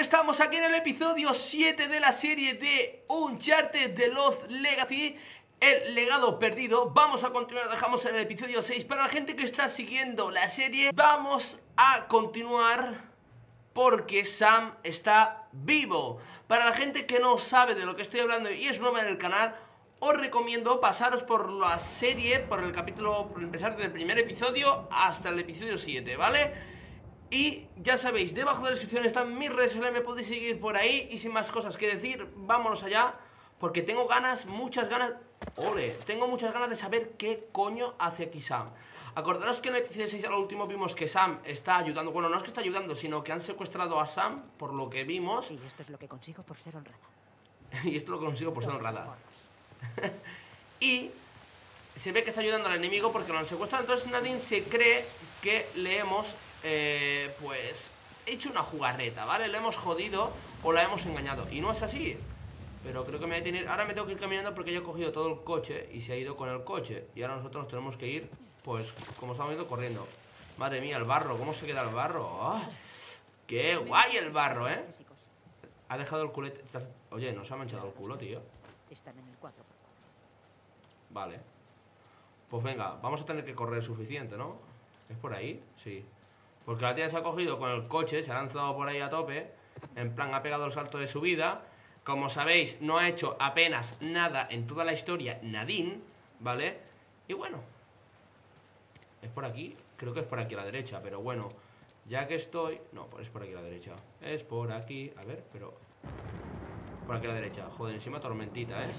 Estamos aquí en el episodio 7 de la serie de Uncharted The Lost Legacy, el legado perdido. Vamos a continuar, dejamos en el episodio 6. Para la gente que está siguiendo la serie, vamos a continuar porque Sam está vivo. Para la gente que no sabe de lo que estoy hablando y es nueva en el canal, os recomiendo pasaros por la serie, por el capítulo, por empezar desde el primer episodio hasta el episodio 7, ¿vale? Y ya sabéis, debajo de la descripción están mis redes sociales, me podéis seguir por ahí. Y sin más cosas que decir, vámonos allá, porque tengo ganas, muchas ganas. ¡Ole! Tengo muchas ganas de saber qué coño hace aquí Sam. Acordaros que en el episodio 6 a lo último vimos que Sam está ayudando. Bueno, no es que está ayudando, sino que han secuestrado a Sam, por lo que vimos. Y esto es lo que consigo por ser honrada. Y esto lo consigo por ser honrada. Y se ve que está ayudando al enemigo porque lo han secuestrado. Entonces Nadine se cree que le hemos, pues, hecho una jugarreta, ¿vale? Le hemos jodido o la hemos engañado. Y no es así. Pero creo que me voy a tener... Ahora me tengo que ir caminando porque yo he cogido todo el coche y se ha ido con el coche. Y ahora nosotros nos tenemos que ir, pues, como estamos yendo, corriendo. Madre mía, el barro. ¿Cómo se queda el barro? ¡Oh! ¡Qué guay el barro, eh! Ha dejado el culete... Oye, nos ha manchado el culo, tío. Están en el 4. Vale. Pues venga, vamos a tener que correr suficiente, ¿no? ¿Es por ahí? Sí. Porque la tía se ha cogido con el coche, se ha lanzado por ahí a tope. En plan, ha pegado el salto de su vida. Como sabéis, no ha hecho apenas nada en toda la historia Nadine, ¿vale? Y bueno, ¿es por aquí? Creo que es por aquí a la derecha, pero bueno, ya que estoy... No, pues es por aquí a la derecha. Es por aquí, a ver, pero... Por aquí a la derecha. Joder, encima tormentita, ¿eh?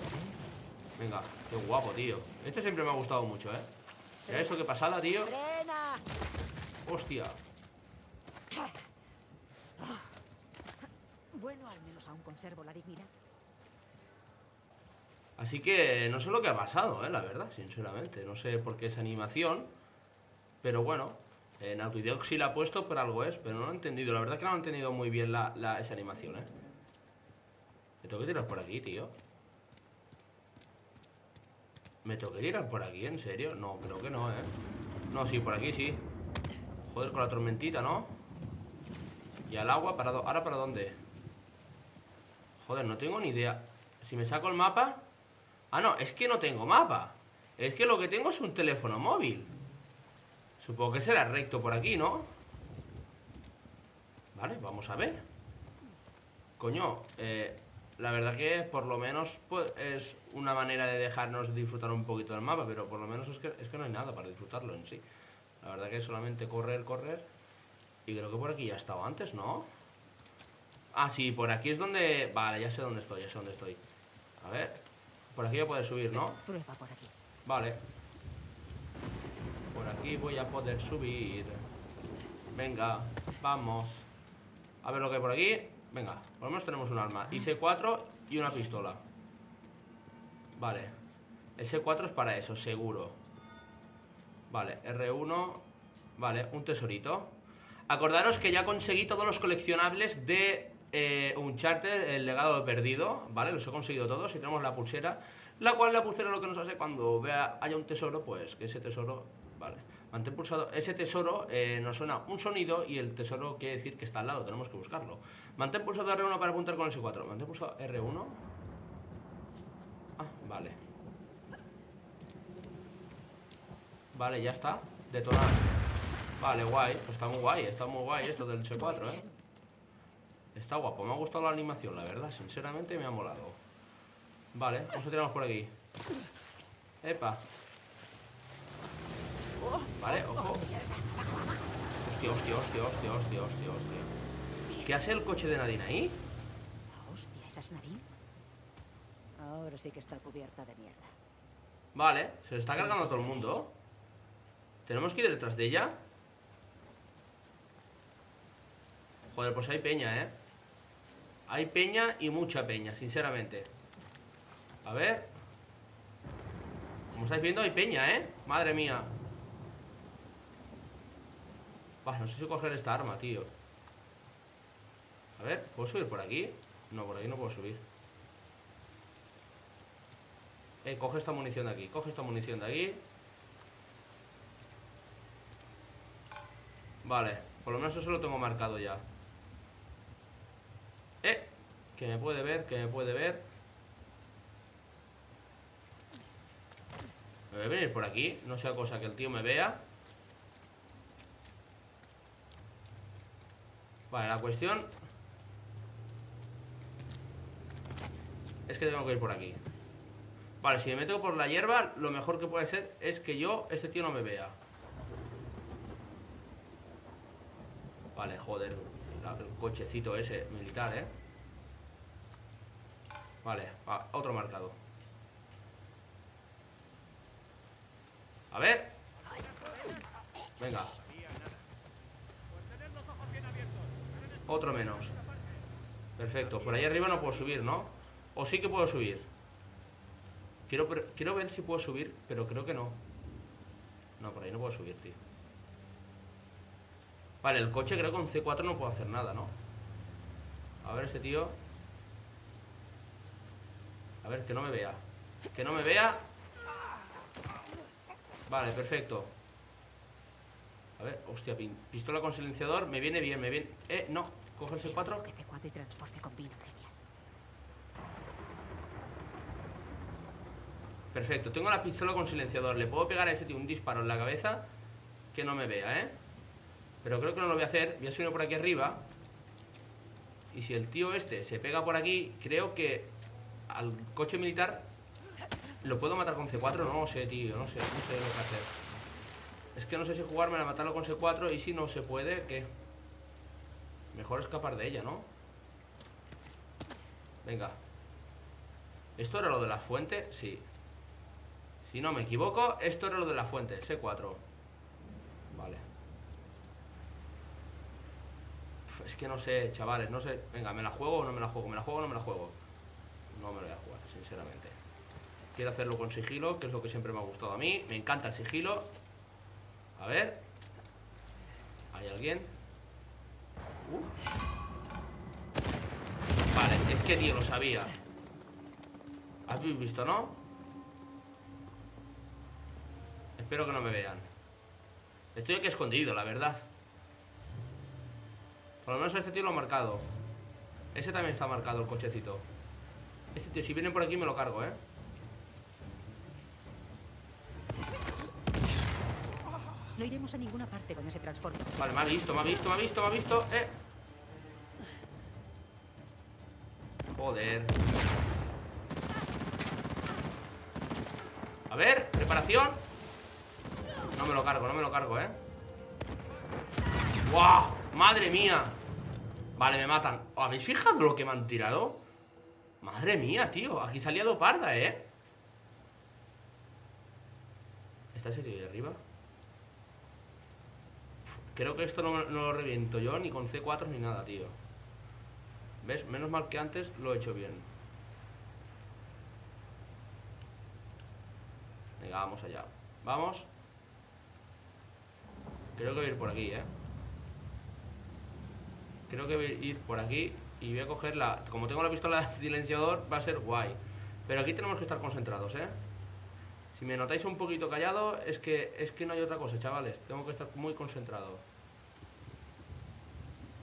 Venga, qué guapo, tío. Esto siempre me ha gustado mucho, ¿eh? Mira esto, qué pasada, tío. Hostia. Bueno, al menos aún conservo la dignidad. Así que no sé lo que ha pasado, la verdad, sinceramente. No sé por qué esa animación. Pero bueno, Naughty Dog sí la ha puesto, pero algo es. Pero no lo he entendido. La verdad es que no he entendido muy bien esa animación, ¿eh? Me tengo que tirar por aquí, tío. ¿Me tengo que tirar por aquí, en serio? No, creo que no, ¿eh? No, sí, por aquí sí. Joder, con la tormentita, ¿no? Y al agua, ¿para ahora para dónde? Joder, no tengo ni idea. Si me saco el mapa... Ah, no, es que no tengo mapa. Es que lo que tengo es un teléfono móvil. Supongo que será recto por aquí, ¿no? Vale, vamos a ver. Coño, la verdad que por lo menos pues, es una manera de dejarnos disfrutar un poquito del mapa. Pero por lo menos es que no hay nada para disfrutarlo en sí. La verdad que es solamente correr, correr. Y creo que por aquí ya he estado antes, ¿no? Ah, sí, por aquí es donde... Vale, ya sé dónde estoy, ya sé dónde estoy. A ver, por aquí voy a poder subir, ¿no? Prueba por aquí. Vale. Por aquí voy a poder subir. Venga, vamos. A ver lo que hay por aquí. Venga, por lo menos tenemos un arma. IC4 y una pistola. Vale. El C4 es para eso, seguro. Vale, R1. Vale, un tesorito. Acordaros que ya conseguí todos los coleccionables de Uncharted, el legado perdido, ¿vale? Los he conseguido todos y tenemos la pulsera, la cual la pulsera lo que nos hace cuando haya un tesoro, pues que ese tesoro, ¿vale? Mantén pulsado, ese tesoro nos suena un sonido y el tesoro quiere decir que está al lado, tenemos que buscarlo. Mantén pulsado R1 para apuntar con el S4, mantén pulsado R1. Ah, vale. Vale, ya está, detonar. Vale, guay, pues está muy guay esto del C4, ¿eh? Está guapo, me ha gustado la animación, la verdad, sinceramente me ha molado. Vale, vamos a tirarnos por aquí. Epa. Vale, ojo. Hostia, hostia, hostia, hostia, hostia, hostia, hostia. ¿Qué hace el coche de Nadine ahí? Hostia, ¿esa es Nadine? Ahora sí que está cubierta de mierda. Vale, se está cargando a todo el mundo. ¿Tenemos que ir detrás de ella? Joder, pues hay peña, ¿eh? Hay peña y mucha peña, sinceramente. A ver. Como estáis viendo, hay peña, ¿eh? Madre mía. Bah, no sé si coger esta arma, tío. A ver, ¿puedo subir por aquí? No, por ahí no puedo subir. Coge esta munición de aquí. Coge esta munición de aquí. Vale. Por lo menos eso lo tengo marcado ya. Que me puede ver, que me puede ver. Me voy a venir por aquí. No sea cosa que el tío me vea. Vale, la cuestión es que tengo que ir por aquí. Vale, si me meto por la hierba, lo mejor que puede ser es que este tío no me vea. Vale, joder, el cochecito ese militar, ¿eh? Vale, otro marcado. A ver. Venga. Otro menos. Perfecto, por ahí arriba no puedo subir, ¿no? O sí que puedo subir. Quiero ver si puedo subir, pero creo que no. No, por ahí no puedo subir, tío. Vale, el coche creo que con C4 no puedo hacer nada, ¿no? A ver ese tío. A ver, que no me vea. Que no me vea. Vale, perfecto. A ver, hostia, pistola con silenciador. Me viene bien, me viene... no, coge el C4. Perfecto, tengo la pistola con silenciador. Le puedo pegar a ese tío un disparo en la cabeza. Que no me vea, ¿eh? Pero creo que no lo voy a hacer. Voy a subir por aquí arriba. Y si el tío este se pega por aquí, creo que al coche militar lo puedo matar con C4. No sé, tío, no sé lo que hacer. Es que no sé si jugarme a matarlo con C4. Y si no se puede, ¿qué? Mejor escapar de ella, ¿no? Venga. ¿Esto era lo de la fuente? Sí. Si no me equivoco, esto era lo de la fuente. C4. Vale. Es que no sé, chavales, no sé. Venga, ¿me la juego o no me la juego? ¿Me la juego o no me la juego? No me la voy a jugar, sinceramente. Quiero hacerlo con sigilo, que es lo que siempre me ha gustado a mí. Me encanta el sigilo. A ver. ¿Hay alguien? Vale, es que tío, lo sabía. ¿Habéis visto, no? Espero que no me vean. Estoy aquí escondido, la verdad. Por lo menos este tío lo ha marcado. Ese también está marcado, el cochecito. Este tío, si vienen por aquí me lo cargo, ¿eh? No iremos a ninguna parte con ese transporte. Vale, me ha visto, me ha visto, Joder. A ver, preparación. No me lo cargo, ¿eh? ¡Guau! ¡Madre mía! Vale, me matan. ¿Habéis fijado lo que me han tirado? Madre mía, tío. Aquí se ha liado parda, ¿eh? ¿Está ese tío de arriba? Creo que esto no lo reviento yo ni con C4 ni nada, tío. ¿Ves? Menos mal que antes lo he hecho bien. Venga, vamos allá. Vamos. Creo que voy a ir por aquí, ¿eh? Creo que voy a ir por aquí y voy a coger la... Como tengo la pistola de silenciador, va a ser guay. Pero aquí tenemos que estar concentrados, ¿eh? Si me notáis un poquito callado, es que no hay otra cosa, chavales. Tengo que estar muy concentrado.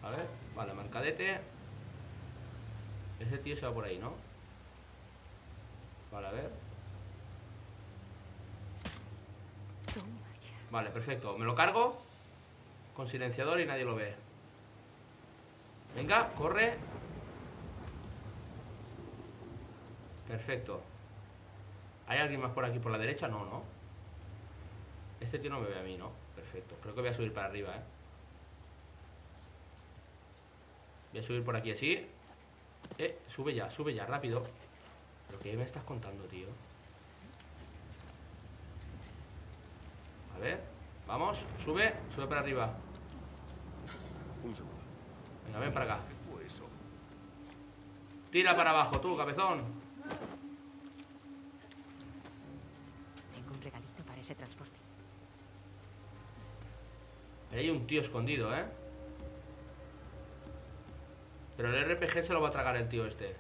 A ver, vale, marcadete. Ese tío se va por ahí, ¿no? Vale, a ver. Vale, perfecto. Me lo cargo con silenciador y nadie lo ve. Venga, corre. Perfecto. ¿Hay alguien más por aquí, por la derecha? No, no. Este tío no me ve a mí, ¿no? Perfecto, creo que voy a subir para arriba, ¿eh? Voy a subir por aquí así. Sube ya, rápido. ¿Pero qué me estás contando, tío? A ver, vamos, sube para arriba. Un segundo. Venga, ven para acá. Tira para abajo, tú, cabezón. Tengo un regalito para ese transporte. Ahí hay un tío escondido, ¿eh? Pero el RPG se lo va a tragar el tío este.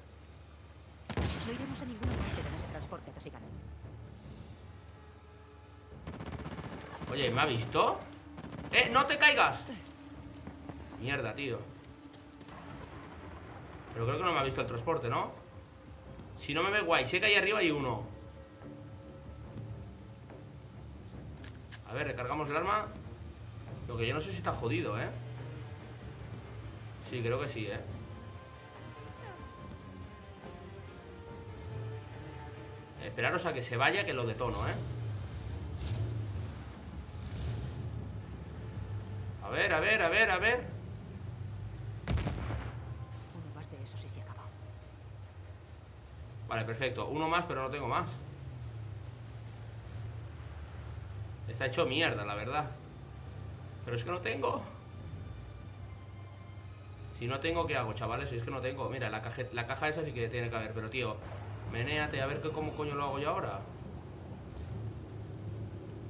No iremos a ninguna parte con ese transporte, tosicano. Oye, ¿me ha visto? ¡No te caigas! Mierda, tío. Pero creo que no me ha visto el transporte, ¿no? Si no me ve, guay. Sé que ahí arriba hay uno. A ver, recargamos el arma. Lo que yo no sé si está jodido, ¿eh? Sí, creo que sí, ¿eh? Esperaros a que se vaya, que lo detono, ¿eh? A ver, a ver, a ver, a ver. Uno más de eso, sí, se acabó. Vale, perfecto. Uno más, pero no tengo más. Está hecho mierda, la verdad. Pero es que no tengo. Si no tengo, ¿qué hago, chavales? Si es que no tengo. Mira, la caja esa sí que tiene que haber. Pero, tío, menéate a ver cómo coño lo hago yo ahora.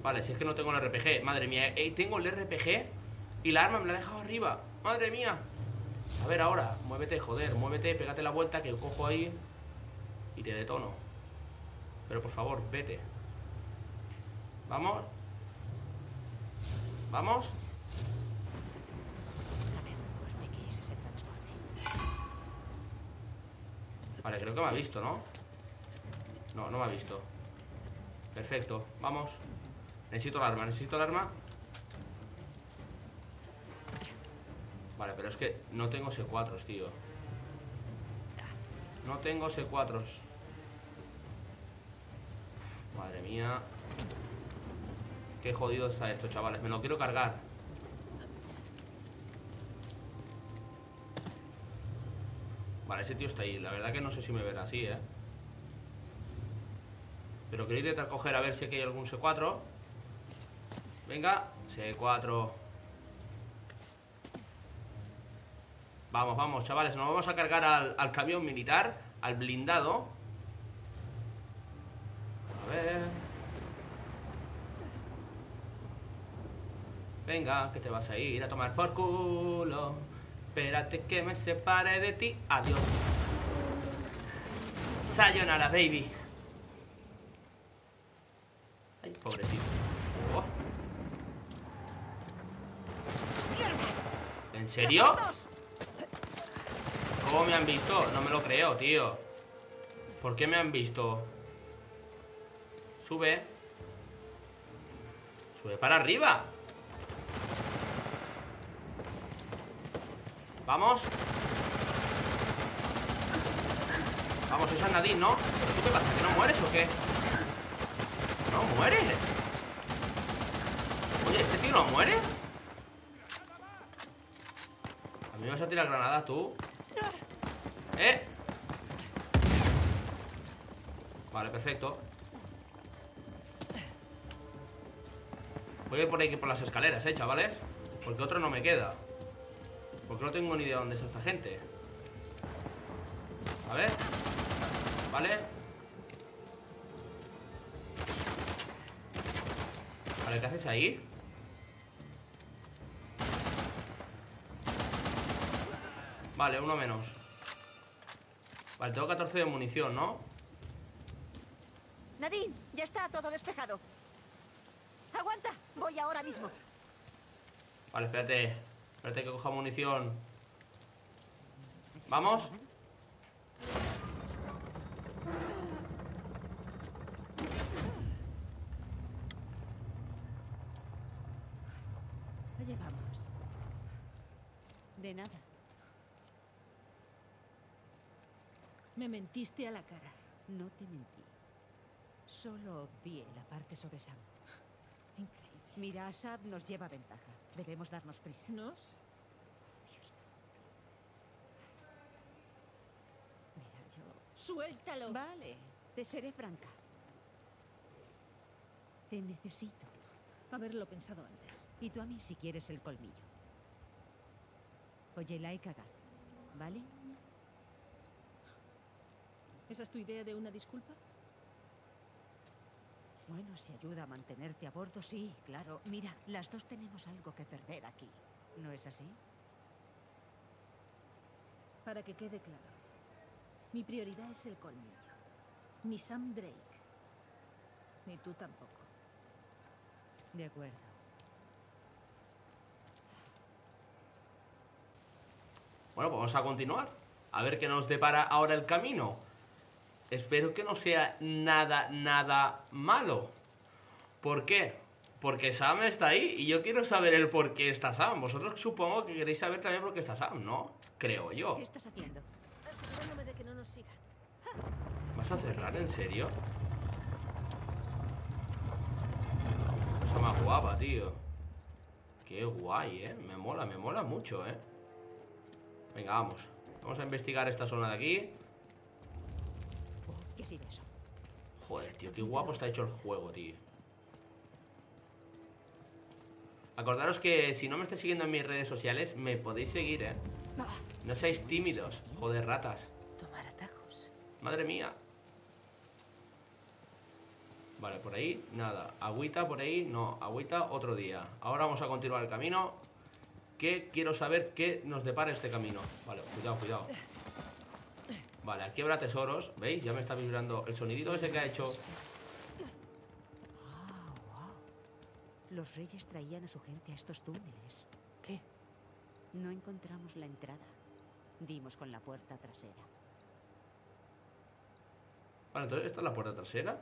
Vale, si es que no tengo el RPG. Madre mía, tengo el RPG y la arma me la he dejado arriba. Madre mía. A ver ahora, muévete, joder, muévete. Pégate la vuelta que cojo ahí y te detono. Pero por favor, vete. Vamos. Vamos. Vale, creo que me ha visto, ¿no? No, no me ha visto. Perfecto, vamos. Necesito el arma, necesito el arma. Vale, pero es que no tengo C4, tío. No tengo C4. Madre mía. Qué jodido está esto, chavales. Me lo quiero cargar. Vale, ese tío está ahí. La verdad que no sé si me verá así, ¿eh? Pero quiero intentar coger a ver si aquí hay algún C4. Venga, C4. Vamos, vamos, chavales. Nos vamos a cargar al camión militar. Al blindado. A ver. Venga, que te vas a ir a tomar por culo. Espérate que me separe de ti. Adiós. Sayonara, baby. Ay, pobrecito. Oh. ¿En serio? ¿Cómo me han visto? No me lo creo, tío. ¿Por qué me han visto? Sube. Sube para arriba. Vamos. Vamos, esa es Nadine, ¿no? ¿Pero tú qué pasa? ¿Que no mueres o qué? ¿No mueres? Oye, ¿este tío no muere? A mí me vas a tirar granadas, tú. ¿Eh? Vale, perfecto. Voy a ir por aquí por las escaleras, chavales. Porque otro no me queda. Porque no tengo ni idea dónde está esta gente. A ver. Vale. Vale, ¿qué haces ahí? Vale, uno menos. Vale, tengo 14 de munición, ¿no? Nadine, ya está todo despejado. Aguanta, voy ahora mismo. Vale, espérate. Espérate que coja munición. Vamos. Allá vamos. De nada. Me mentiste a la cara. No te mentí. Solo obvié la parte sobre Sam. Increíble. Mira, Asad nos lleva ventaja. Debemos darnos prisa. ¿Nos? Mira, yo... ¡Suéltalo! Vale, te seré franca. Te necesito. Haberlo pensado antes. Y tú a mí si quieres el colmillo. Oye, la he cagado, ¿vale? ¿Esa es tu idea de una disculpa? Bueno, si ayuda a mantenerte a bordo, sí, claro. Mira, las dos tenemos algo que perder aquí, ¿no es así? Para que quede claro, mi prioridad es el colmillo. Ni Sam Drake, ni tú tampoco. De acuerdo. Bueno, pues vamos a continuar. A ver qué nos depara ahora el camino. Espero que no sea nada, nada malo. ¿Por qué? Porque Sam está ahí y yo quiero saber el por qué está Sam. Vosotros supongo que queréis saber también por qué está Sam, ¿no? Creo yo. ¿Qué estás haciendo? Asegurándome de que no nos sigan. ¿Vas a cerrar, en serio? Cosa más guapa, tío. Qué guay, ¿eh? Me mola mucho, ¿eh? Venga, vamos. Vamos a investigar esta zona de aquí. ¿Qué ha sido eso? Joder, tío, qué guapo está hecho el juego, tío. Acordaros que si no me estáis siguiendo en mis redes sociales, me podéis seguir, ¿eh? No seáis tímidos, joder, ratas. Tomar atajos. Madre mía. Vale, por ahí, nada. Agüita por ahí, no, agüita otro día. Ahora vamos a continuar el camino, que quiero saber qué nos depara este camino. Vale, cuidado, cuidado. Vale, aquí habrá tesoros. ¿Veis? Ya me está vibrando el sonidito ese que ha hecho. Los reyes traían a su gente a estos túneles. ¿Qué? No encontramos la entrada. Dimos con la puerta trasera. Vale, entonces esta es la puerta trasera.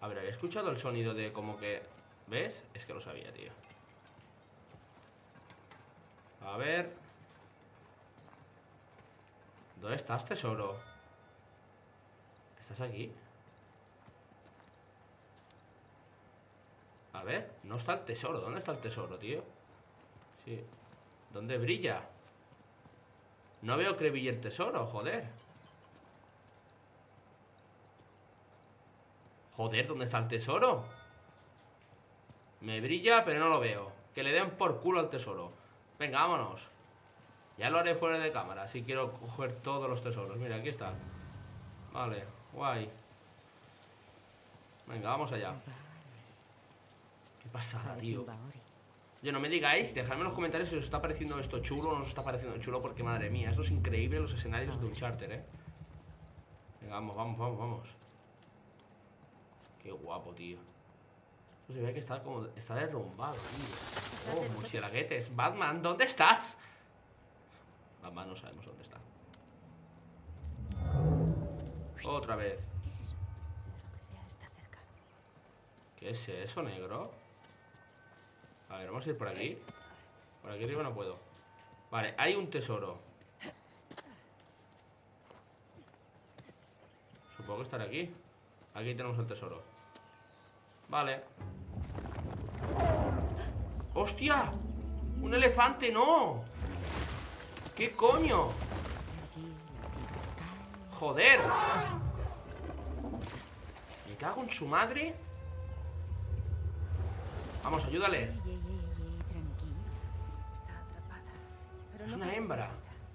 A ver, había escuchado el sonido de como que... ¿Ves? Es que lo sabía, tío. A ver... ¿Dónde estás, tesoro? ¿Estás aquí? A ver, no está el tesoro. ¿Dónde está el tesoro, tío? Sí. ¿Dónde brilla? No veo que brille el tesoro, joder. Joder, ¿dónde está el tesoro? Me brilla, pero no lo veo. Que le den por culo al tesoro. Venga, vámonos. Ya lo haré fuera de cámara, si quiero coger todos los tesoros. Mira, aquí está. Vale, guay. Venga, vamos allá. Qué pasada, tío. Yo no me digáis, dejadme en los comentarios si os está pareciendo esto chulo o no os está pareciendo chulo, porque madre mía, esto es increíble, los escenarios de Uncharted, ¿eh? Venga, vamos, vamos, vamos, vamos. Qué guapo, tío. Esto se ve que está como... Está derrumbado, tío. Oh, murcielaguetes. Batman, ¿dónde estás? Batman, no sabemos dónde está. Otra vez. ¿Qué es eso? ¿Qué es eso, negro? A ver, vamos a ir por aquí. Por aquí arriba no puedo. Vale, hay un tesoro. Supongo que estará aquí. Aquí tenemos el tesoro. Vale. ¡Hostia! ¡Un elefante, no! ¿Qué coño? ¡Joder! Me cago en su madre. Vamos, ayúdale. Es una hembra.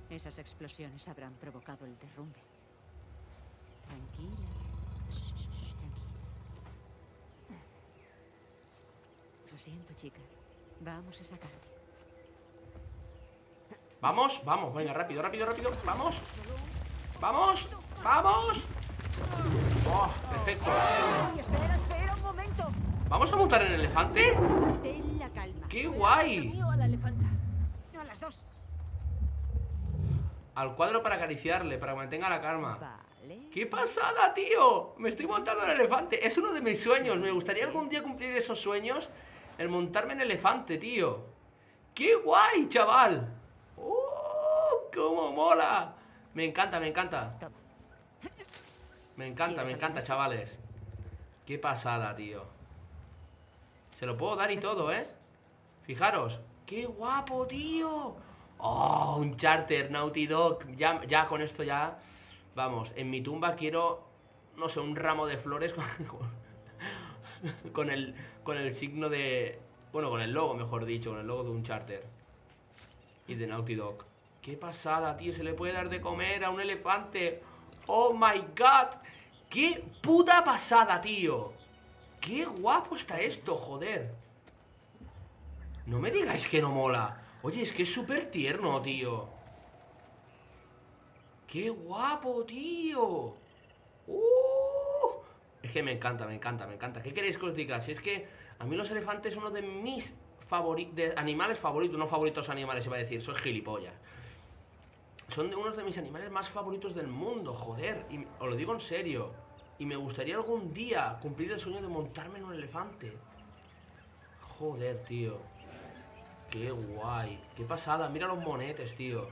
Esas explosiones habrán provocado el derrumbe. Tranquila. Lo siento, chica. Vamos a sacarte. Vamos, vamos, venga, rápido, rápido, rápido. Vamos. Vamos, vamos. Oh, perfecto. Espera, espera un momento. ¿Vamos a montar en el elefante? Ten la calma. ¡Qué guay! A las dos. Al cuadro para acariciarle, para que mantenga la calma. ¡Qué pasada, tío! Me estoy montando en el elefante. Es uno de mis sueños. Me gustaría algún día cumplir esos sueños. El montarme en elefante, tío. ¡Qué guay, chaval! ¡Oh! ¡Cómo mola! Me encanta, me encanta. Me encanta, chavales. ¡Qué pasada, tío! Se lo puedo dar y todo, ¿eh? Fijaros. ¡Qué guapo, tío! ¡Oh! Un charter, Naughty Dog. Ya con esto ya... Vamos, en mi tumba quiero, no sé, un ramo de flores con el signo de... Bueno, con el logo, mejor dicho, con el logo de Uncharted y de Naughty Dog. ¡Qué pasada, tío! Se le puede dar de comer a un elefante. ¡Oh, my God! ¡Qué puta pasada, tío! ¡Qué guapo está esto, joder! No me digáis que no mola. Oye, es que es súper tierno, tío. ¡Qué guapo, tío! Es que me encanta, me encanta, me encanta. ¿Qué queréis que os diga? Si es que a mí los elefantes son uno de mis animales favoritos. No favoritos animales, iba a decir. Soy gilipollas. Son de unos de mis animales más favoritos del mundo, joder. Y os lo digo en serio. Y me gustaría algún día cumplir el sueño de montarme en un elefante. Joder, tío. Qué guay. Qué pasada. Mira los monetes, tío.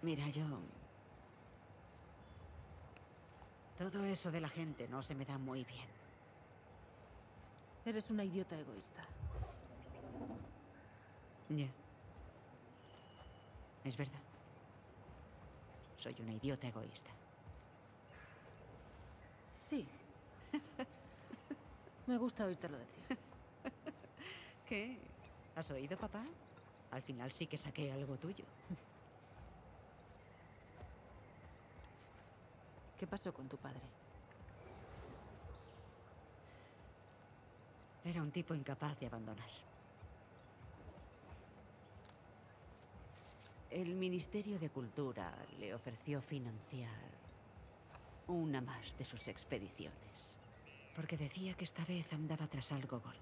Mira, yo... Todo eso de la gente no se me da muy bien. Eres una idiota egoísta. Ya. Es verdad. Soy una idiota egoísta. Sí. Me gusta oírtelo decir. ¿Qué? ¿Has oído, papá? Al final sí que saqué algo tuyo. ¿Qué pasó con tu padre? Era un tipo incapaz de abandonar. El Ministerio de Cultura le ofreció financiar una más de sus expediciones, porque decía que esta vez andaba tras algo gordo.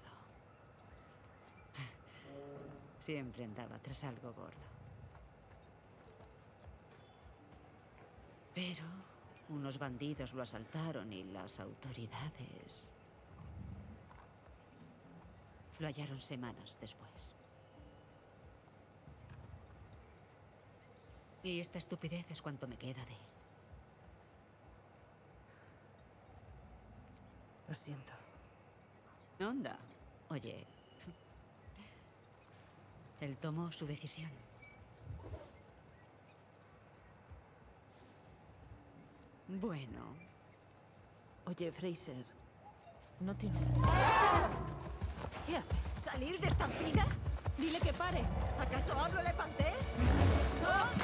Siempre andaba tras algo gordo. Pero... unos bandidos lo asaltaron y las autoridades lo hallaron semanas después. Y esta estupidez es cuanto me queda de él. Lo siento. Onda. Oye, él tomó su decisión. Bueno. Oye, Fraser, no tienes... ¿Qué hace? ¿Salir de esta vida? Dile que pare. ¿Acaso hablo elefantés? ¡No!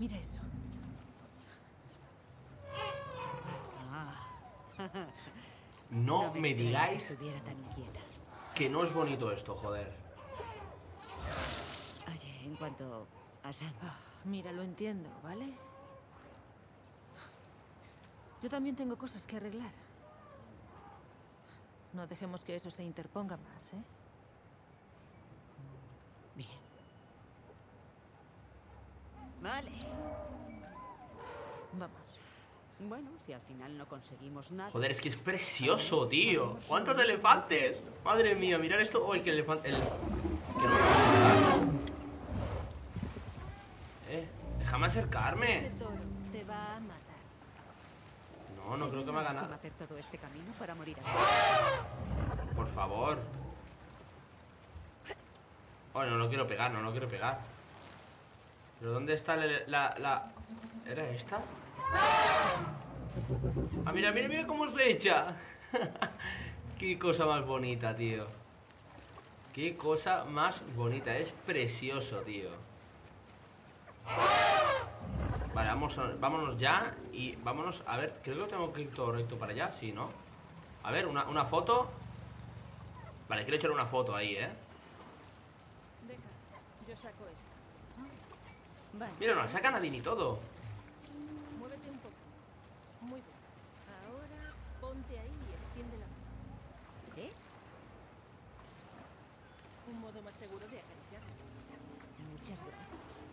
Mira eso. No me digáis que no es bonito esto, joder. Oye, en cuanto a Sam... Mira, lo entiendo, ¿vale? Yo también tengo cosas que arreglar. No dejemos que eso se interponga más, ¿eh? Bien. Vale. Vamos. Bueno, si al final no conseguimos nada... Joder, es que es precioso, tío. ¡Cuántos elefantes! Madre mía, mirad esto. ¡Ay, qué elefante! Que no me va a matar. Déjame acercarme. Ese toro te va a matar. No, no creo que me haga nada. Por favor. Oh, no lo quiero pegar, no lo quiero pegar. ¿Pero dónde está la... ¿Era esta? Ah, mira, mira, mira cómo se echa. Qué cosa más bonita, tío. Qué cosa más bonita. Es precioso, tío. Vale, vamos a, vámonos ya. Y vámonos, a ver, creo que tengo que ir todo recto para allá, sí, ¿no? A ver, una foto. Vale, quiero echar una foto ahí, ¿eh? Venga, yo saco esta. Vale. Mira, no la saca Nadine y todo. Muy bien. Ahora ponte ahí y extiende la mano. ¿Qué? Un modo más seguro de acariciar. Muchas gracias.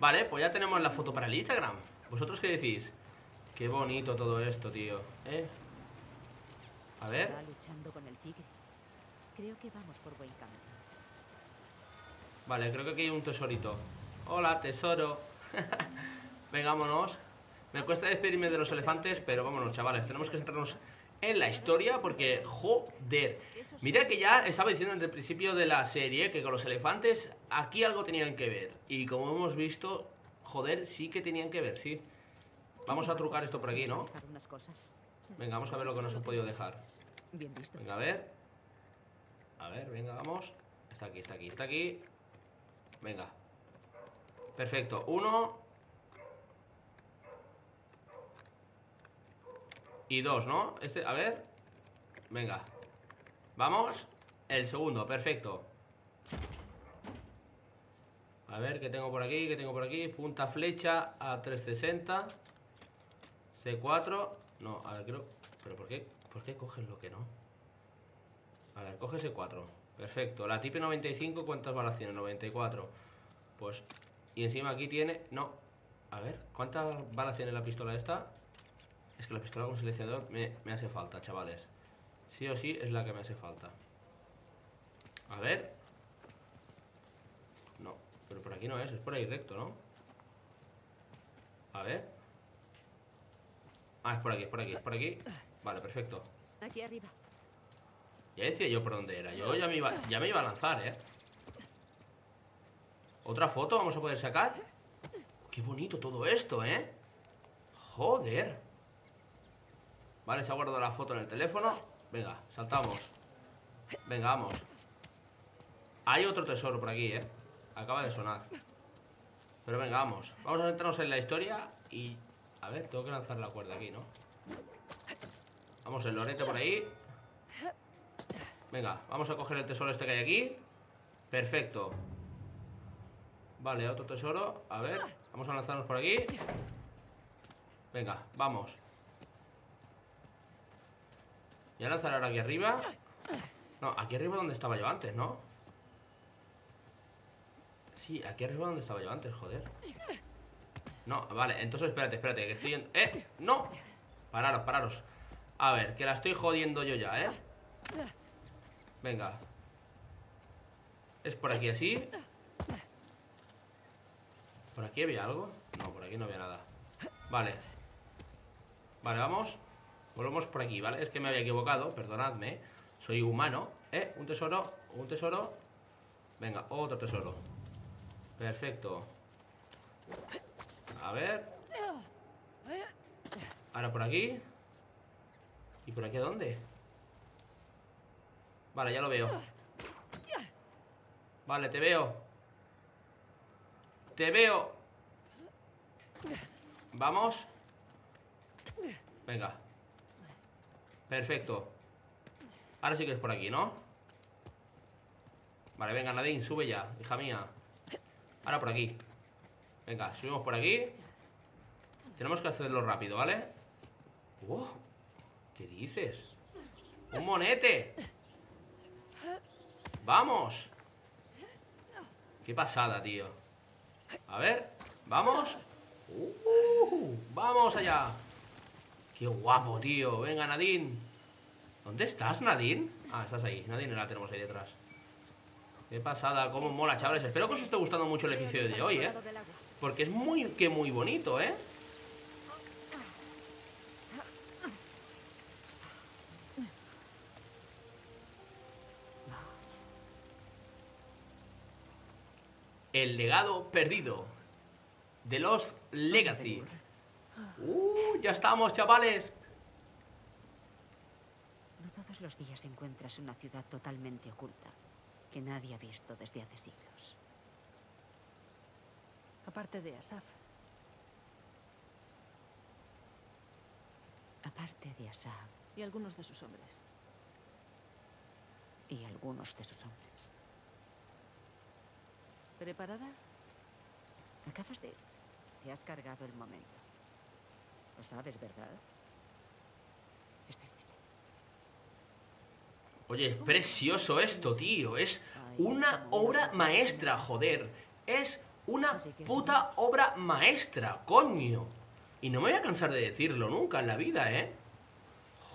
Vale, pues ya tenemos la foto para el Instagram. ¿Vosotros qué decís? Qué bonito todo esto, tío. A ver. Se va luchando con el tigre. Creo que vamos por buen camino. Vale, creo que aquí hay un tesorito. Hola, tesoro. Vengámonos. Me cuesta despedirme de los elefantes, pero vámonos, chavales. Tenemos que centrarnos en la historia porque, joder. Mira que ya estaba diciendo desde el principio de la serie que con los elefantes aquí algo tenían que ver. Y como hemos visto, joder, sí que tenían que ver, sí. Vamos a trucar esto por aquí, ¿no? Venga, vamos a ver lo que nos han podido dejar. Venga, a ver. A ver, venga, vamos. Está aquí, está aquí, está aquí. Venga. Perfecto. Uno... Y dos, ¿no? Este, a ver. Venga. Vamos. El segundo, perfecto. A ver, ¿qué tengo por aquí? ¿Qué tengo por aquí? Punta flecha a 360. C4. No, a ver, creo... ¿Pero por qué? ¿Por qué coges lo que no? A ver, coge C4. Perfecto. La tipe 95, ¿cuántas balas tiene? 94. Pues... Y encima aquí tiene... No. A ver, ¿cuántas balas tiene la pistola esta? Es que la pistola con silenciador me hace falta, chavales. Sí o sí es la que me hace falta. A ver. No, pero por aquí no es por ahí recto, ¿no? A ver. Ah, es por aquí, es por aquí, es por aquí. Vale, perfecto. Aquí arriba. Ya decía yo por dónde era. Yo ya me iba a lanzar, ¿eh? ¿Otra foto vamos a poder sacar? Qué bonito todo esto, ¿eh? Joder. Vale, se ha guardado la foto en el teléfono. Venga, saltamos. Venga, vamos. Hay otro tesoro por aquí, ¿eh? Acaba de sonar. Pero venga, vamos. Vamos a centrarnos en la historia y... A ver, tengo que lanzar la cuerda aquí, ¿no? Vamos, el lorete por ahí. Venga, vamos a coger el tesoro este que hay aquí. Perfecto. Vale, otro tesoro. A ver, vamos a lanzarnos por aquí. Venga, vamos. Voy a lanzar ahora aquí arriba. No, aquí arriba donde estaba yo antes, ¿no? Sí, aquí arriba donde estaba yo antes, joder. No, vale, entonces espérate, espérate, que estoy en... ¡No! Pararos, pararos. A ver, que la estoy jodiendo yo ya, ¿eh? Venga. Es por aquí así. ¿Por aquí había algo? No, por aquí no había nada. Vale. Vale, vamos. Volvemos por aquí, ¿vale? Es que me había equivocado, perdonadme. Soy humano. Un tesoro, un tesoro. Venga, otro tesoro. Perfecto. A ver. Ahora por aquí. ¿Y por aquí a dónde? Vale, ya lo veo. Vale, te veo. Te veo. Vamos. Venga. Perfecto. Ahora sí que es por aquí, ¿no? Vale, venga, Nadine, sube ya, hija mía. Ahora por aquí. Venga, subimos por aquí. Tenemos que hacerlo rápido, ¿vale? ¡Wow! ¿Qué dices? ¡Un monete! ¡Vamos! ¡Qué pasada, tío! A ver, ¡vamos! ¡Vamos allá! ¡Qué guapo, tío! ¡Venga, Nadine! ¿Dónde estás, Nadine? Ah, estás ahí. Nadine la tenemos ahí detrás. ¡Qué pasada! ¡Cómo mola, chavales! Espero que os esté gustando mucho el episodio de hoy, ¿eh? Porque es muy bonito, ¿eh? El legado perdido. The Lost Legacy. Ya estamos, chavales. No todos los días encuentras una ciudad totalmente oculta que nadie ha visto desde hace siglos. Aparte de Asad. Aparte de Asad. Y algunos de sus hombres. Y algunos de sus hombres. ¿Preparada? Acabas de... Te has cargado el momento. Lo sabes, ¿verdad? Estoy lista. Oye, es precioso esto, tío. Es una obra maestra, joder. Es una puta obra maestra, coño. Y no me voy a cansar de decirlo nunca en la vida, ¿eh?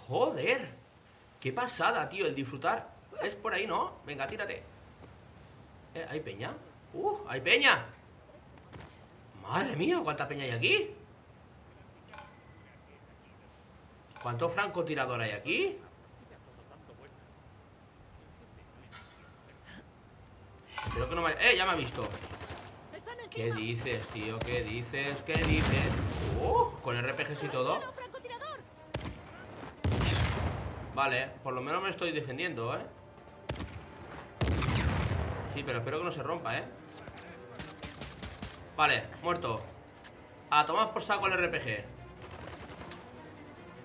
Joder. Qué pasada, tío, el disfrutar. Es por ahí, ¿no? Venga, tírate. ¿Hay peña? ¡Hay peña! Madre mía, ¿cuánta peña hay aquí? ¿Cuánto francotirador hay aquí? Creo que no me... Ya me ha visto. ¿Qué dices, tío? ¿Qué dices? ¿Qué dices? Con RPGs y todo. Vale, por lo menos me estoy defendiendo, ¿eh? Sí, pero espero que no se rompa, ¿eh? Vale, muerto. A tomar por saco el RPG.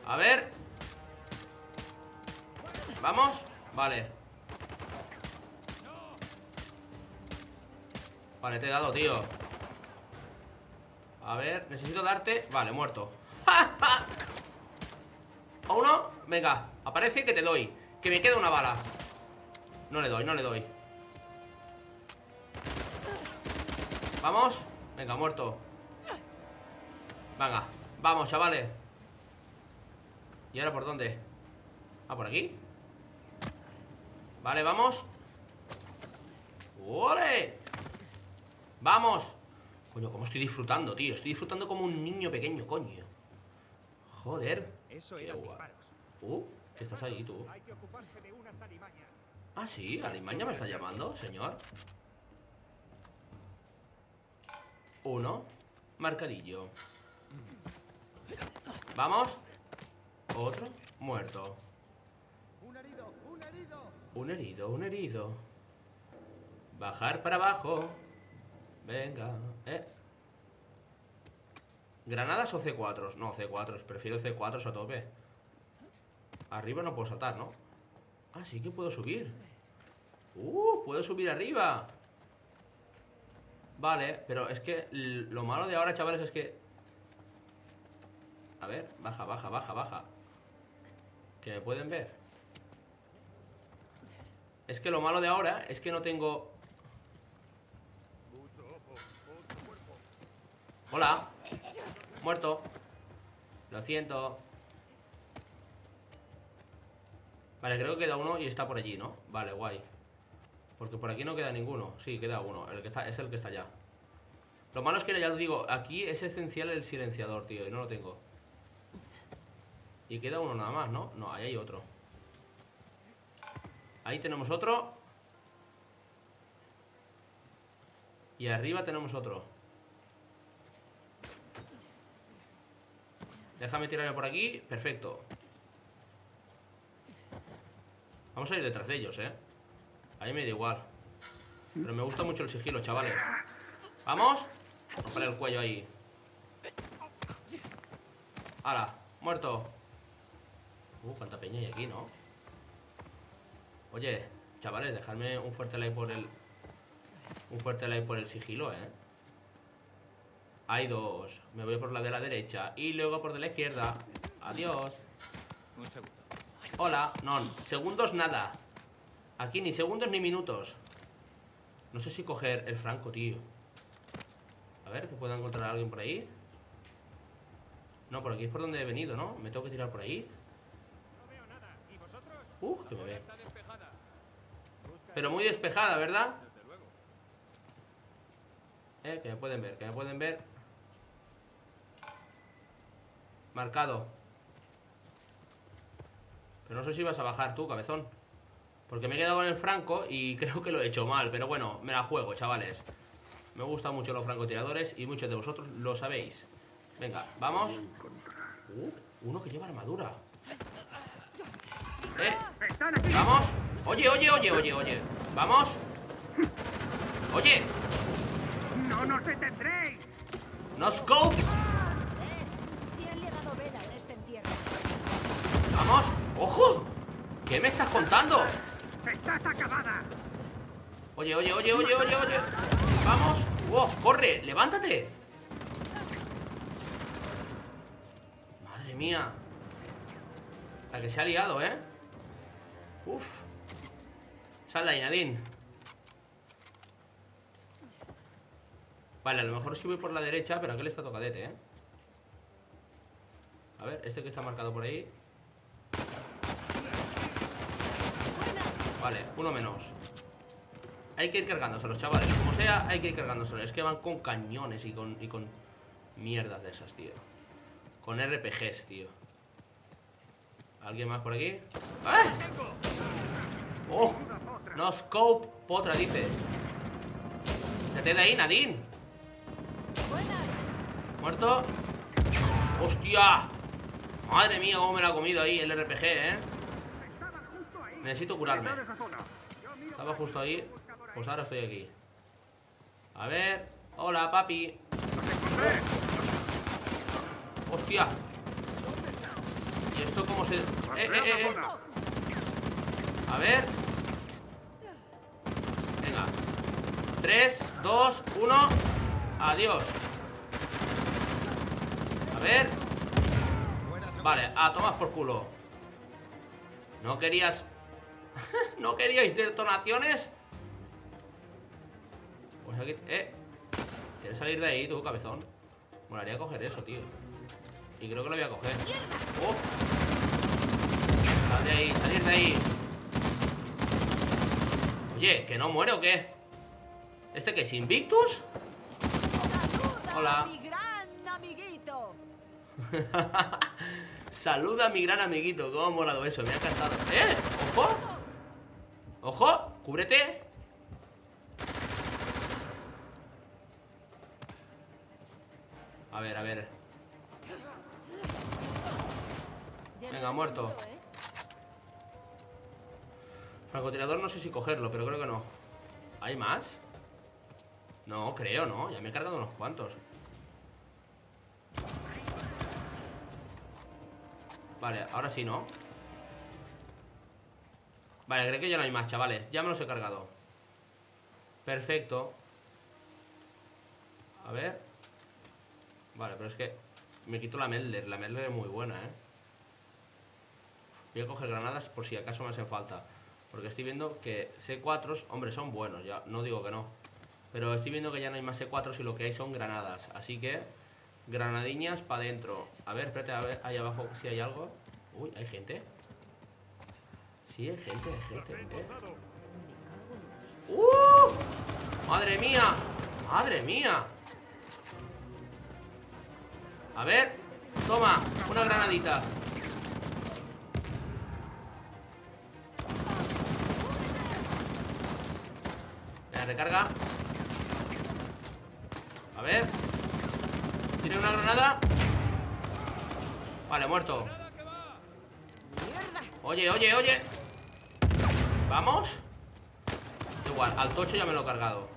A ver. ¿Vamos? Vale. Vale, te he dado, tío. A ver, necesito darte... Vale, muerto. ¡Ja, ja! ¿A uno? Venga, aparece que te doy. Que me queda una bala. No le doy, no le doy. Vamos. Venga, muerto. Venga, vamos, chavales. ¿Y ahora por dónde? Ah, por aquí. Vale, vamos. ¡Ole! ¡Vamos! Coño, cómo estoy disfrutando, tío. Estoy disfrutando como un niño pequeño, coño. Joder. Eso era disparos. ¿Qué estás ahí, tú? Hay que ocuparse de unas alimañas. Ah, sí, alimaña me está llamando, señor. Uno. Marcadillo. Vamos. Otro. Muerto. Un herido, un herido. Un herido, un herido. Bajar para abajo. Venga, ¿Granadas o C4s? No, C4s, prefiero C4s a tope. Arriba no puedo saltar, ¿no? Ah, sí que puedo subir. Puedo subir arriba. Vale, pero es que lo malo de ahora, chavales, es que... A ver, baja, baja, baja, baja. Que me pueden ver. Es que lo malo de ahora es que no tengo... Hola. Muerto. Lo siento. Vale, creo que queda uno y está por allí, ¿no? Vale, guay. Porque por aquí no queda ninguno. Sí, queda uno. El que está, es el que está allá. Lo malo es que ya os digo, aquí es esencial el silenciador, tío. Y no lo tengo. Y queda uno nada más, ¿no? No, ahí hay otro. Ahí tenemos otro. Y arriba tenemos otro. Déjame tirarme por aquí, perfecto. Vamos a ir detrás de ellos, A mí me da igual. Pero me gusta mucho el sigilo, chavales. Vamos. Romperle el cuello ahí. ¡Hala! Muerto. Cuánta peña hay aquí, ¿no? Oye, chavales, dejadme un fuerte like por el... Un fuerte like por el sigilo, Hay dos. Me voy por la de la derecha y luego por de la izquierda. Adiós. Un segundo. Hola. No, segundos nada. Aquí ni segundos ni minutos. No sé si coger el franco, tío. A ver, que pueda encontrar a alguien por ahí. No, por aquí es por donde he venido, ¿no? Me tengo que tirar por ahí. No veo nada. ¿Y vosotros? Que me ve. Pero muy despejada, ¿verdad? Que me pueden ver, que me pueden ver. Marcado. Pero no sé si vas a bajar tú, cabezón. Porque me he quedado con el franco y creo que lo he hecho mal. Pero bueno, me la juego, chavales. Me gustan mucho los francotiradores y muchos de vosotros lo sabéis. Venga, vamos. Uno que lleva armadura. Vamos. Oye, oye, oye, oye, oye. Vamos. Oye. No nos detendréis. No scope. ¡Vamos! ¡Ojo! ¿Qué me estás contando? ¡Estás acabada! Oye, oye, oye, oye, oye, oye. ¡Vamos! ¡Wow! ¡Corre! ¡Levántate! ¡Madre mía! La que se ha liado, ¡Uf! Sal de ahí, Nadine. Vale, a lo mejor sí voy por la derecha, pero aquel está tocadete, A ver, este que está marcado por ahí. Vale, uno menos. Hay que ir cargándoselo, chavales. Como sea, hay que ir cargándoselo. Es que van con cañones y con mierdas de esas, tío. Con RPGs, tío. ¿Alguien más por aquí? ¡Oh! No scope, potra, dices. ¡Date de ahí, Nadine! ¿Muerto? ¡Hostia! Madre mía, cómo me lo ha comido ahí el RPG, Necesito curarme. Estaba justo ahí. Pues ahora estoy aquí. A ver. Hola, papi. ¡Hostia! ¿Y esto cómo se...? A ver. Venga. 3, 2, 1. Adiós. A ver. Vale, a tomar por culo. ¿No querías? ¿No queríais detonaciones? Pues aquí... ¿Quieres salir de ahí, tú, cabezón? Molaría coger eso, tío. Y creo que lo voy a coger. ¡Oh! Sal de ahí, salir de ahí. Oye, ¿que no muere o qué? ¿Este que es Invictus? Hola. Saluda a mi gran amiguito. Cómo ha molado eso, me ha encantado. ¡Ojo! ¡Ojo! ¡Cúbrete! A ver, a ver. Venga, muerto. Francotirador no sé si cogerlo, pero creo que no. ¿Hay más? No, creo, ¿no? Ya me he cargado unos cuantos. Vale, ahora sí, ¿no? Vale, creo que ya no hay más, chavales. Ya me los he cargado. Perfecto. A ver. Vale, pero es que me quito la Melder. La Melder es muy buena, ¿eh? Voy a coger granadas por si acaso me hacen falta. Porque estoy viendo que C4s, hombre, son buenos, ya no digo que no. Pero estoy viendo que ya no hay más C4s y lo que hay son granadas. Así que, granadiñas para adentro. A ver, espérate, a ver, ahí abajo si hay algo. Uy, ¿hay gente? Sí, hay gente, ¿eh? ¡Uh! ¡Madre mía! ¡Madre mía! A ver, toma, una granadita. Venga, recarga. A ver. Tiene una granada. Vale, muerto. Oye, oye, oye. ¿Vamos? Igual, al tocho ya me lo he cargado.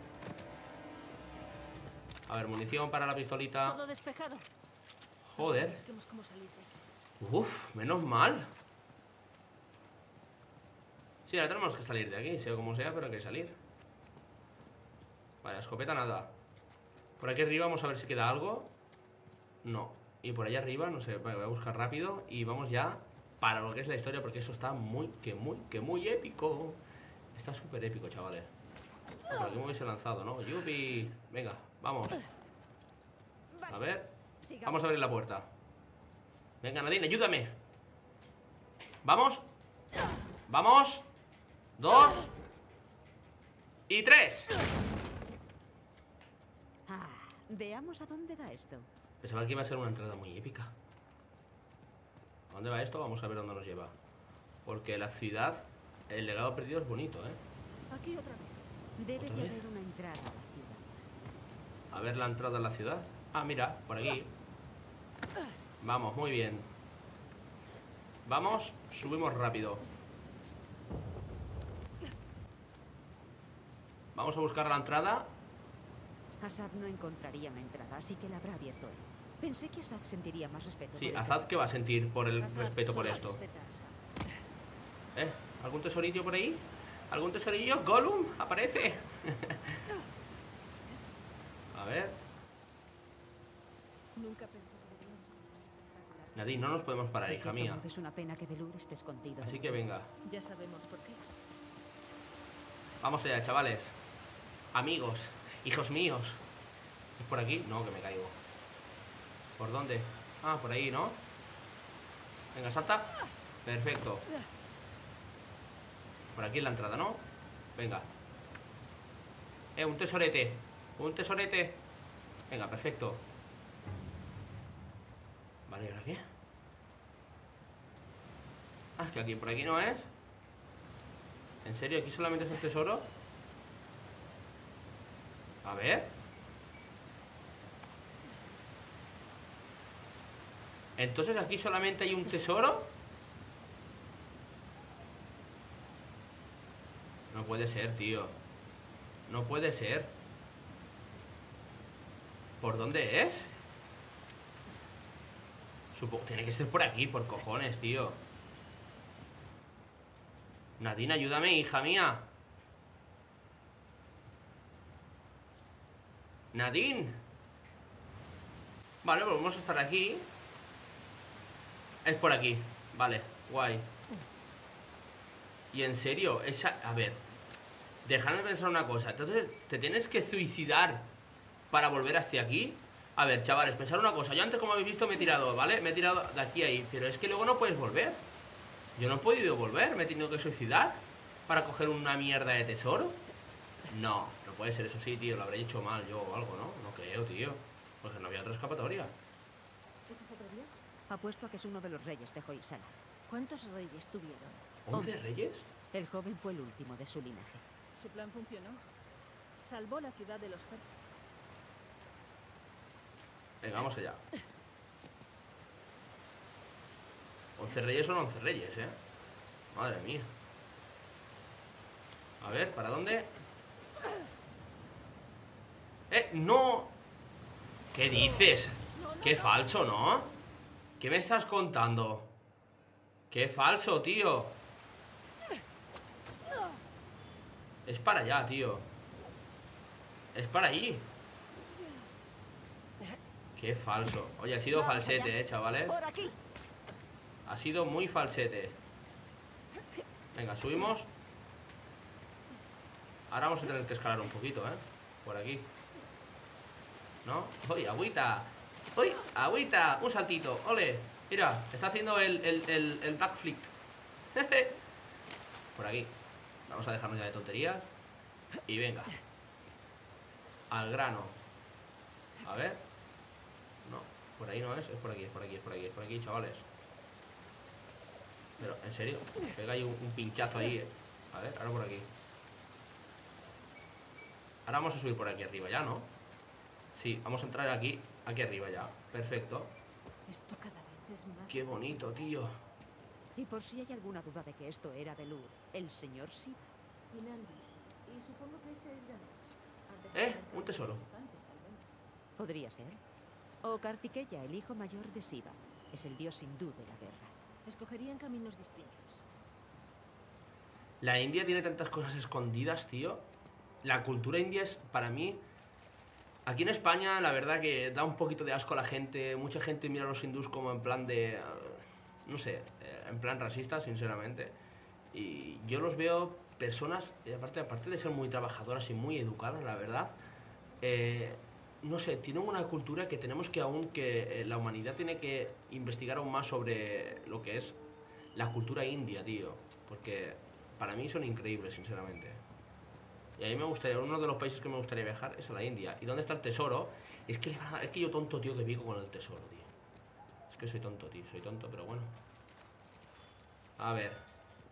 A ver, munición para la pistolita. Todo despejado. Joder. Uf, menos mal. Sí, ahora tenemos que salir de aquí, sea como sea, pero hay que salir. Vale, escopeta nada. Por aquí arriba vamos a ver si queda algo. No. Y por allá arriba, no sé, voy a buscar rápido. Y vamos ya para lo que es la historia, porque eso está muy, que muy épico. Está súper épico, chavales. Por aquí me hubiese lanzado, ¿no? Yupi. Venga, vamos. A ver. Vamos a abrir la puerta. Venga, Nadine, ayúdame. Vamos. Vamos. 2 y 3. Veamos a dónde da esto. Pensaba que iba a ser una entrada muy épica. ¿A dónde va esto? Vamos a ver dónde nos lleva. Porque la ciudad, el legado perdido es bonito, ¿eh? Aquí otra vez. Debe de haber una entrada a la ciudad. A ver la entrada a la ciudad. Ah, mira, por aquí. Vamos, muy bien. Vamos, subimos rápido. Vamos a buscar la entrada. Asad no encontraría una entrada, así que la habrá abierto él. Pensé que Asad sentiría más respeto. Sí, Asad que va a sentir por el respeto por esto. ¿Algún tesorillo por ahí? ¿Algún tesorillo? Gollum, aparece. A ver. Nadine, no nos podemos parar, hija mía. Es una pena que Belur esté escondido. Así que venga. Ya sabemos por qué. Vamos allá, chavales. Amigos, hijos míos. ¿Es por aquí? No, que me caigo. ¿Por dónde? Ah, por ahí, ¿no? Venga, salta. Perfecto. Por aquí es la entrada, ¿no? Venga. Un tesorete. Un tesorete. Venga, perfecto. Vale, ¿y ahora qué? Ah, es que aquí, por aquí no es. ¿En serio? ¿Aquí solamente es el tesoro? A ver. ¿Entonces aquí solamente hay un tesoro? No puede ser, tío. No puede ser. ¿Por dónde es? Supongo, tiene que ser por aquí, por cojones, tío. Nadine, ayúdame, hija mía. Nadine. Vale, pues vamos a estar aquí. Es por aquí. Vale, guay. Y en serio, esa... A ver, déjame pensar una cosa. Entonces, ¿te tienes que suicidar para volver hacia aquí? A ver, chavales, pensar una cosa. Yo antes, como habéis visto, me he tirado, ¿vale? Me he tirado de aquí a ahí. Pero es que luego no puedes volver. Yo no he podido volver. Me he tenido que suicidar para coger una mierda de tesoro. No, no puede ser eso, sí, tío. Lo habré hecho mal yo o algo, ¿no? No creo, tío. Porque no había otra escapatoria. ¿Ese es otro dios? Apuesto a que es uno de los reyes de Hoysala. ¿Cuántos reyes tuvieron? ¿11 reyes? El joven fue el último de su linaje. Su plan funcionó. Salvó la ciudad de los persas. Venga, vamos allá. 11 reyes son 11 reyes, ¿eh? Madre mía. A ver, ¿para dónde? ¡No! ¿Qué dices? ¡Qué falso, ¿no? ¿Qué me estás contando? ¡Qué falso, tío! Es para allá, tío. Es para allí. ¡Qué falso! Oye, ha sido falsete, chavales. Ha sido muy falsete. Venga, subimos. Ahora vamos a tener que escalar un poquito, ¿eh? Por aquí. ¿No? ¡Uy, agüita! ¡Uy, agüita! Un saltito, ole. Mira, está haciendo el backflip. Por aquí. Vamos a dejarnos ya de tonterías. Y venga. Al grano. A ver. No, por ahí no es. Es por aquí, es por aquí, es por aquí, es por aquí, chavales. Pero, en serio, pega ahí un pinchazo ahí, eh. A ver, ahora por aquí. Ahora vamos a subir por aquí arriba ya, ¿no? Sí, vamos a entrar aquí, aquí arriba ya. Perfecto. Esto cada vez es más... Qué bonito, tío. Y por si hay alguna duda de que esto era Belur, el señor sí. Un tesoro. Podría ser. O Kartikeya, el hijo mayor de Siva. Es el dios hindú de la guerra. Escogerían caminos distintos. La India tiene tantas cosas escondidas, tío. La cultura india es, para mí... Aquí en España, la verdad que da un poquito de asco a la gente. Mucha gente mira a los hindús como en plan de... No sé, en plan racista, sinceramente. Y yo los veo personas... Aparte de ser muy trabajadoras y muy educadas, la verdad... no sé, tienen una cultura que tenemos que aún que la humanidad tiene que investigar aún más sobre lo que es la cultura india, tío. Porque para mí son increíbles, sinceramente. Y a mí me gustaría, uno de los países que me gustaría viajar es a la India. ¿Y dónde está el tesoro? Es que yo tonto, tío, que vivo con el tesoro, tío. Es que soy tonto, tío, soy tonto, pero bueno. A ver,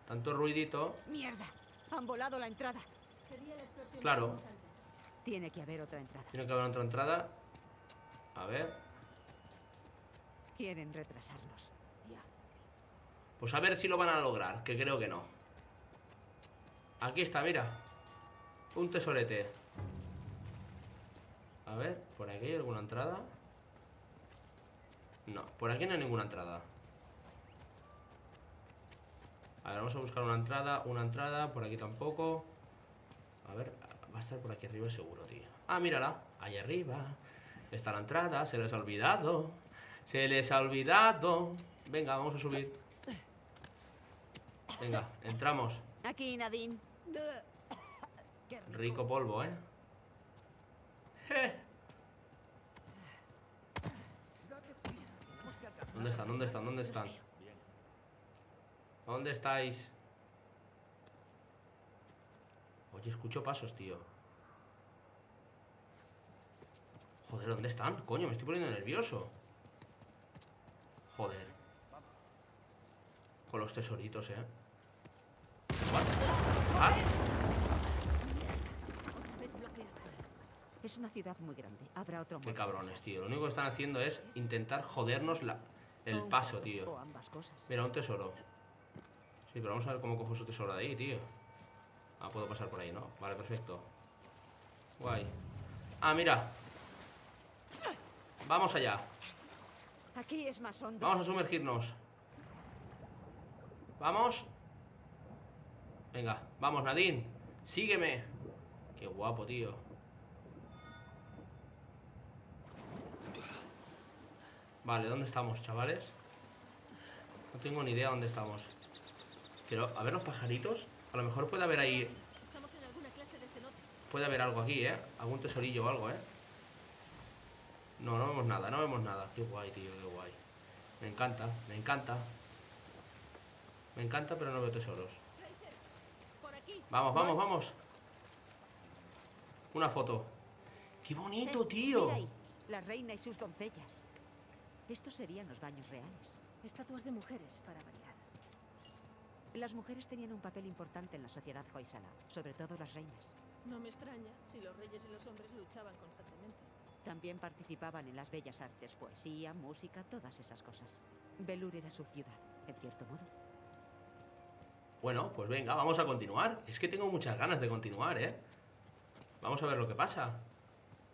tanto ruidito. ¡Mierda! Han volado la entrada. Claro. Tiene que haber otra entrada. Tiene que haber otra entrada. A ver. Quieren retrasarnos. Pues a ver si lo van a lograr, que creo que no. Aquí está, mira. Un tesorete. A ver, ¿por aquí hay alguna entrada? No, por aquí no hay ninguna entrada. A ver, vamos a buscar una entrada, por aquí tampoco. A ver, va a estar por aquí arriba seguro, tío. Ah, mírala, ahí arriba está la entrada, se les ha olvidado. Se les ha olvidado. Venga, vamos a subir. Venga, entramos. Aquí, Nadine. Rico polvo, ¿eh? ¿Dónde están? ¿Dónde están? ¿Dónde están? ¿Dónde estáis? Oye, escucho pasos, tío. Joder, ¿dónde están? Coño, me estoy poniendo nervioso. Joder. Con los tesoritos, ¿eh? Es una ciudad muy grande. Habrá otro. Qué cabrones, tío. Lo único que están haciendo es intentar jodernos el paso, tío. Mira, un tesoro. Sí, pero vamos a ver cómo cojo su tesoro de ahí, tío. Ah, puedo pasar por ahí, ¿no? Vale, perfecto. Guay. Ah, mira. Vamos allá. Aquí es más hondo. Vamos a sumergirnos. Vamos. Venga, vamos, Nadine. Sígueme. Qué guapo, tío. Vale, ¿dónde estamos, chavales? No tengo ni idea dónde estamos. Quiero... A ver los pajaritos. A lo mejor puede haber ahí... Puede haber algo aquí, ¿eh? Algún tesorillo o algo, ¿eh? No, no vemos nada, no vemos nada. Qué guay, tío, qué guay. Me encanta, me encanta. Me encanta, pero no veo tesoros. Vamos, vamos, vamos. Una foto. ¡Qué bonito, tío! La reina y sus doncellas. Estos serían los baños reales. Estatuas de mujeres, para variar. Las mujeres tenían un papel importante en la sociedad Hoysala, sobre todo las reinas. No me extraña si los reyes y los hombres luchaban constantemente. También participaban en las bellas artes, poesía, música, todas esas cosas. Belur era su ciudad, en cierto modo. Bueno, pues venga, vamos a continuar. Es que tengo muchas ganas de continuar, ¿eh? Vamos a ver lo que pasa.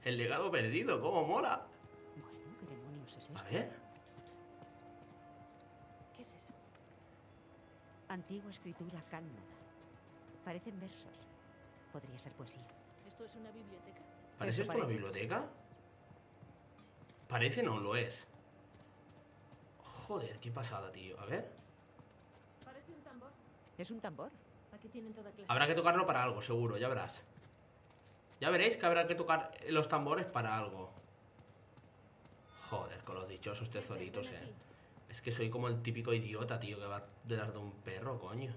El legado perdido, cómo mola. Bueno, ¿qué demonios es esto? A ver. ¿Qué es eso? Antigua escritura kannada. Parecen versos. Podría ser poesía. ¿Esto es una biblioteca? ¿Parece esto una biblioteca? Parece, no lo es. Joder, qué pasada, tío. A ver. Parece un tambor. ¿Es un tambor? Aquí tienen toda clase. Habrá que tocarlo para algo, seguro, ya verás. Ya veréis que habrá que tocar los tambores para algo. Joder, con los dichosos tesoritos, Es que soy como el típico idiota, tío, que va detrás de un perro, coño.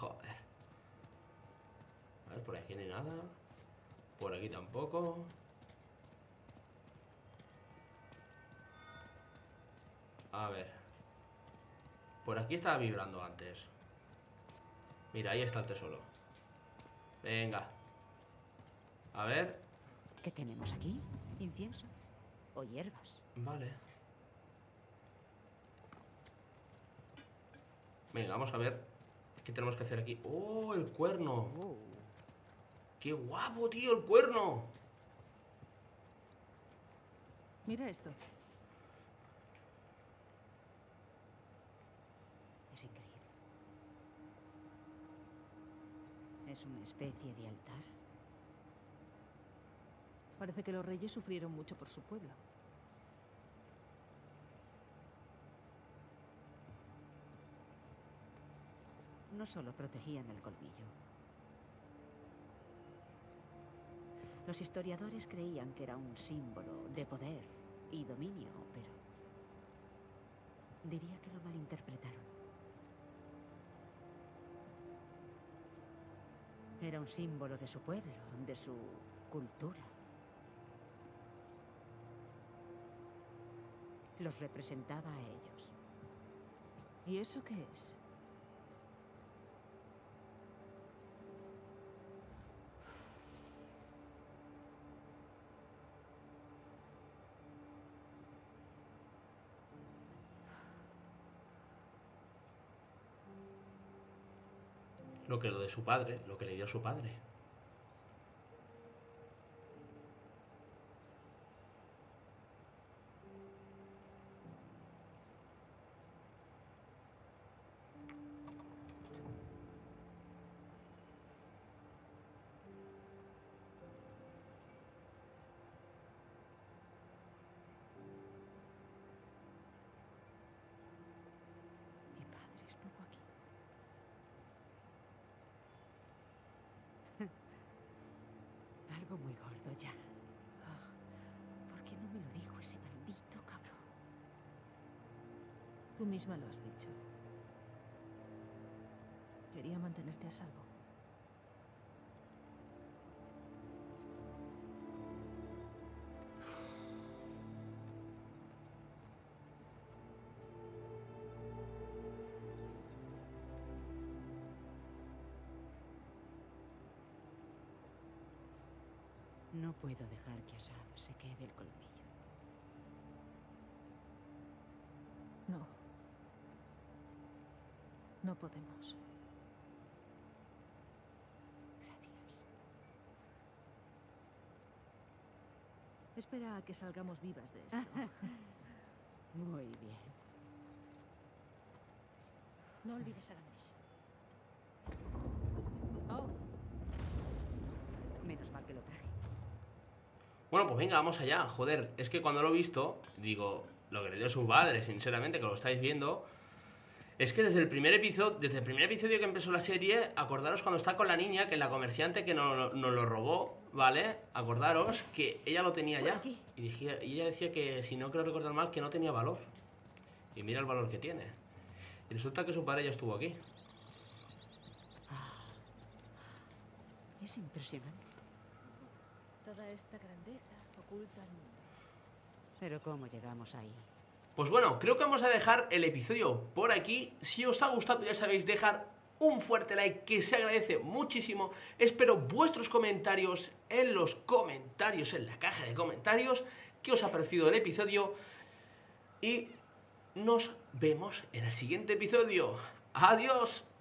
Joder. A ver, por aquí no hay nada. Por aquí tampoco. A ver. Por aquí estaba vibrando antes. Mira, ahí está el tesoro. Venga. A ver. ¿Qué tenemos aquí? ¿Incienso? ¿O hierbas? Vale. Venga, vamos a ver. ¿Qué tenemos que hacer aquí? ¡Oh, el cuerno! ¡Qué guapo, tío, el cuerno! Mira esto. Es increíble. Es una especie de altar. Parece que los reyes sufrieron mucho por su pueblo. No solo protegían el colmillo. Los historiadores creían que era un símbolo de poder y dominio, pero diría que lo malinterpretaron. Era un símbolo de su pueblo, de su cultura. Los representaba a ellos. ¿Y eso qué es? Que lo de su padre, lo que le dio su padre. Muy gordo ya. Oh, ¿por qué no me lo dijo ese maldito cabrón? Tú misma lo has dicho. Quería mantenerte a salvo. No puedo dejar que Asad se quede el colmillo. No. No podemos. Gracias. Espera a que salgamos vivas de esto. Muy bien. No olvides a Ganesh. Menos mal que lo traje. Bueno, pues venga, vamos allá. Joder, es que cuando lo he visto, digo, lo que le dio su padre, sinceramente, que lo estáis viendo. Es que desde el primer episodio que empezó la serie, acordaros cuando está con la niña, que es la comerciante que nos lo robó, ¿vale? Acordaros que ella lo tenía ya. Y ella decía que, si no creo recordar mal, que no tenía valor. Y mira el valor que tiene. Y resulta que su padre ya estuvo aquí. Es impresionante. Toda esta grandeza oculta al mundo. Pero ¿cómo llegamos ahí? Pues bueno, creo que vamos a dejar el episodio por aquí. Si os ha gustado, ya sabéis, dejar un fuerte like que se agradece muchísimo. Espero vuestros comentarios en los comentarios, en la caja de comentarios, qué os ha parecido el episodio. Y nos vemos en el siguiente episodio. ¡Adiós!